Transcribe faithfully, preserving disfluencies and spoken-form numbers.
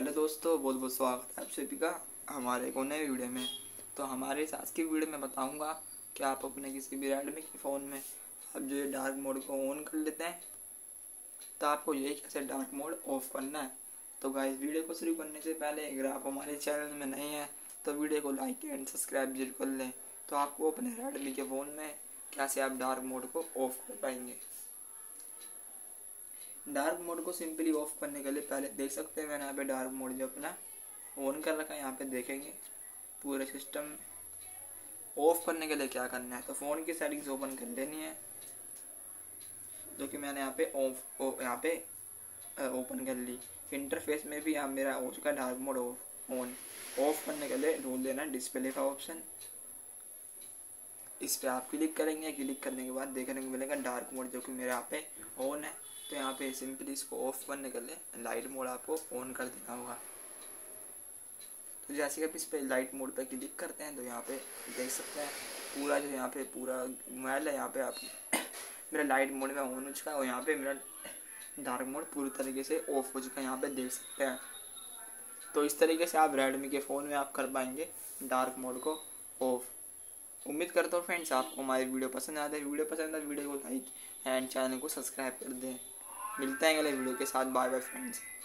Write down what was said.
Hello दोस्तों, बहुत बहुत स्वागत है आप सभी का हमारे एक नए वीडियो में। तो हमारे इस आज की वीडियो में बताऊंगा कि आप अपने किसी भी रेडमी के फ़ोन में आप जो ये डार्क मोड को ऑन कर लेते हैं तो आपको यही कैसे डार्क मोड ऑफ़ करना है। तो गाइस, वीडियो को शुरू करने से पहले अगर आप हमारे चैनल में नए हैं तो वीडियो को लाइक एंड सब्सक्राइब जरूर कर लें। तो आपको अपने रेडमी के फ़ोन में कैसे आप डार्क मोड को ऑफ़ कर पाएंगे। डार्क मोड को सिंपली ऑफ करने के लिए पहले देख सकते हैं मैंने यहाँ पे डार्क मोड जो अपना ऑन कर रखा है, यहाँ पे देखेंगे पूरे सिस्टम में। ऑफ करने के लिए क्या करना है तो फ़ोन की सेटिंग्स ओपन कर लेनी है, जो कि मैंने यहाँ पे ऑफ यहाँ पे ओपन कर ली। इंटरफेस में भी यहाँ मेरा उसका dark mode off on off करने के लिए ढूंढ लेना डिस्प्ले का ऑप्शन, इस पर आप क्लिक करेंगे। क्लिक करने के बाद देखने को मिलेगा डार्क मोड जो कि मेरे यहाँ पे ऑन है। तो यहाँ पे सिंपली इसको ऑफ करने के लिए लाइट मोड आपको ऑन कर देना होगा। तो जैसे कि आप इस पर लाइट मोड पर क्लिक करते हैं तो यहाँ पे देख सकते हैं पूरा जो यहाँ पे पूरा मोबाइल है यहाँ पे आप मेरा लाइट मोड में ऑन हो चुका है और यहाँ पे मेरा डार्क मोड पूरी तरीके से ऑफ हो चुका है, यहाँ पे देख सकते हैं। तो इस तरीके से आप रेडमी के फ़ोन में आप कर पाएंगे डार्क मोड को ऑफ। उम्मीद करता हूँ फ्रेंड्स आपको हमारी वीडियो पसंद आता है। वीडियो पसंद आता है वीडियो को लाइक एंड चैनल को सब्सक्राइब कर दें। मिलते हैं अगले वीडियो के साथ। Bye bye friends.